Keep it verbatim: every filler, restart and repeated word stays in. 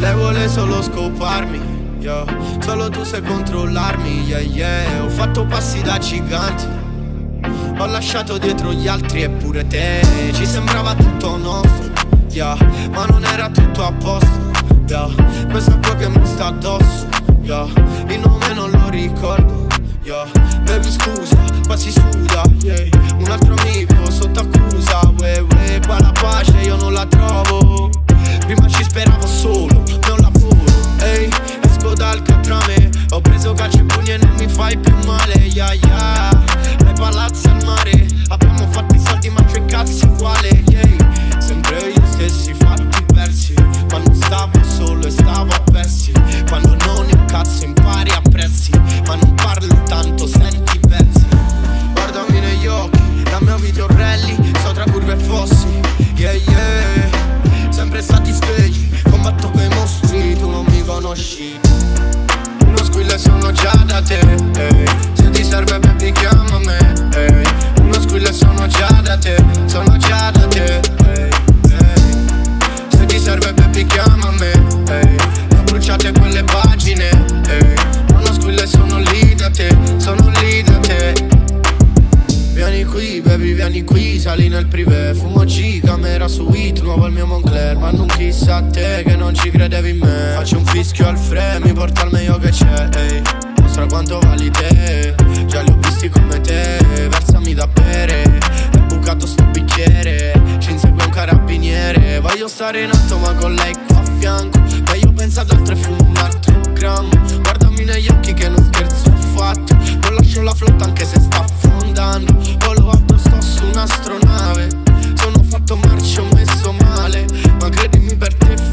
Lei vuole solo scoparmi, yeah. Solo tu sai controllarmi, yeah, yeah. Ho fatto passi da giganti, ho lasciato dietro gli altri e pure te. Ci sembrava tutto nostro, yeah, ma non era tutto a posto, yeah. Questo è quello che mi sta addosso, yeah. Il nome non lo ricordo, yeah. Baby scusa, quasi suda, yeah. Un altro amico sotto accusa, we, we. Qua la pace io non la trovo. Prima ci speravo solo, non lavoro. Ehi, hey, esco dal catrame. Ho preso calcio e pugni e non mi fai più male, yeah, yeah. Dai palazzi al mare. Abbiamo fatto i soldi ma che cazzo uguale, yeah. Sempre gli stessi fatti persi. Quando stavo solo e stavo persi. Quando non è un cazzo impari a prezzi. Ma non parlo tanto, senti versi. Guardami negli occhi, la mia video rally. So tra curve e fossi, yeah, yeah. Sempre stati svegli, combatto coi mostri, tu non mi conosci. Uno squillo e sono già da te, hey. Se ti serve baby chiama me, hey. Uno squillo e sono già da te, sono già da te, hey, hey. Se ti serve baby chiama me, hey. Non bruciate quelle pagine, hey. Uno squillo e sono lì da te, sono lì da te. Vieni qui, baby, vieni qui, sali nel privé. Fumo G, camera suite, nuovo il mio Moncler. Ma non chissà te che non ci credevi in me. Faccio un fischio al fre, mi porta al meglio che c'è, hey. Mostra quanto vali te, già li ho visti come te. Versami da bere, è bucato sto bicchiere. Ci insegue un carabiniere. Voglio stare in alto ma con lei qua a fianco. Ma io penso ad altro e fumo un altro grammo. Guardami negli occhi che non scherzo affatto. Non lascio la flotta anche se sta affondando. Volo alto, sto su un'astronave. Sono fatto marcio, messo male. Ma credimi per te